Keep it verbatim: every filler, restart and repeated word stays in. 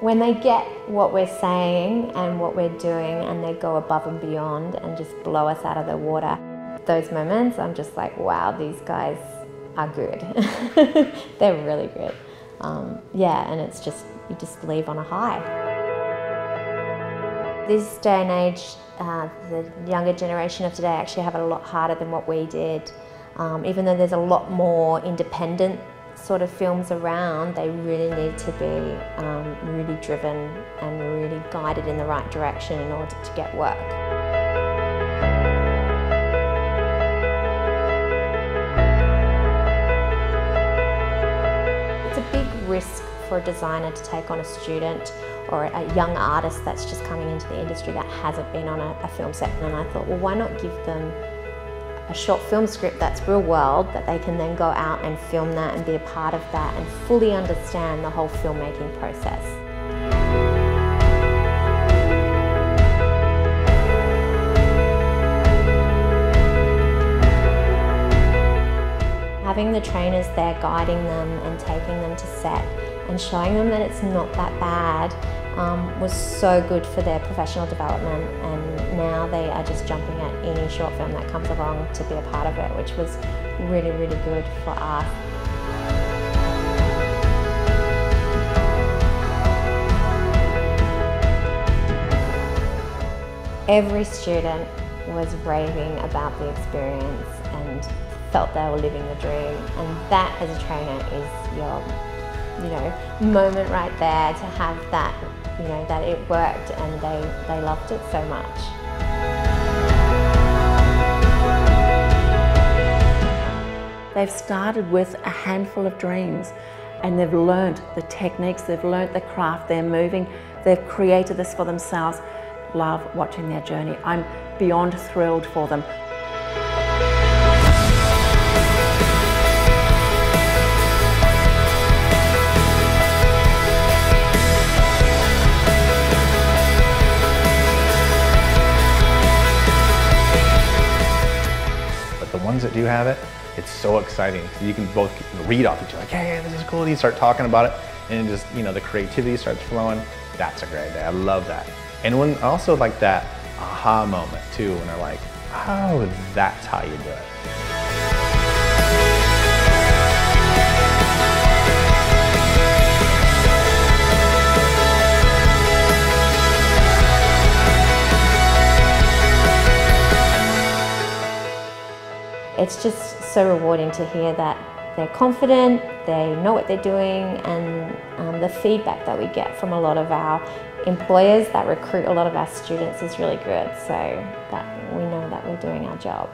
When they get what we're saying and what we're doing and they go above and beyond and just blow us out of the water, those moments I'm just like, wow, these guys are good. They're really good. Um, yeah, and it's just, you just leave on a high. This day and age, uh, the younger generation of today actually have it a lot harder than what we did. Um, even though there's a lot more independent sort of films around, they really need to be um, really driven and really guided in the right direction in order to get work. Risk for a designer to take on a student or a young artist that's just coming into the industry that hasn't been on a, a film set, and I thought, well, why not give them a short film script that's real world, that they can then go out and film that and be a part of that and fully understand the whole filmmaking process. Having the trainers there guiding them and taking them to set and showing them that it's not that bad um, was so good for their professional development, and now they are just jumping at any short film that comes along to be a part of it, which was really, really good for us. Every student was raving about the experience and felt they were living the dream, and that as a trainer is your, you know, moment right there to have that, you know, that it worked and they, they loved it so much. They've started with a handful of dreams and they've learned the techniques, they've learned the craft, they're moving, they've created this for themselves. Love watching their journey. I'm beyond thrilled for them. That do have it, it's so exciting. You can both read off each other, like, hey, this is cool. You start talking about it, and it just, you know, the creativity starts flowing. That's a great day. I love that. And when also like that aha moment too, when they're like, oh, that's how you do it. It's just so rewarding to hear that they're confident, they know what they're doing, and um, the feedback that we get from a lot of our employers that recruit a lot of our students is really good, so that we know that we're doing our job.